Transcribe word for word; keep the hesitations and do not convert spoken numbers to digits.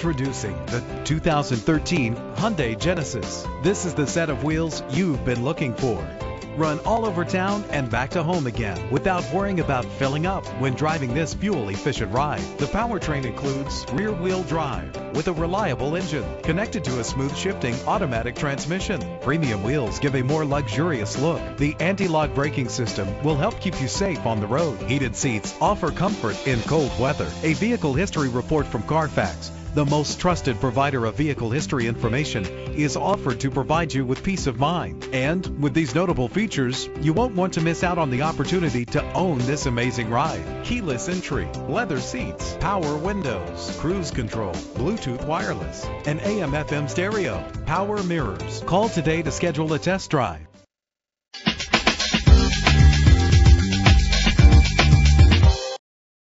Introducing the two thousand thirteen Hyundai Genesis. This is the set of wheels you've been looking for. Run all over town and back to home again without worrying about filling up when driving this fuel-efficient ride. The powertrain includes rear-wheel drive with a reliable engine connected to a smooth-shifting automatic transmission. Premium wheels give a more luxurious look. The anti-lock braking system will help keep you safe on the road. Heated seats offer comfort in cold weather. A vehicle history report from Carfax, the most trusted provider of vehicle history information, is offered to provide you with peace of mind. And with these notable features, you won't want to miss out on the opportunity to own this amazing ride. Keyless entry, leather seats, power windows, cruise control, Bluetooth wireless, an A M F M stereo, power mirrors. Call today to schedule a test drive.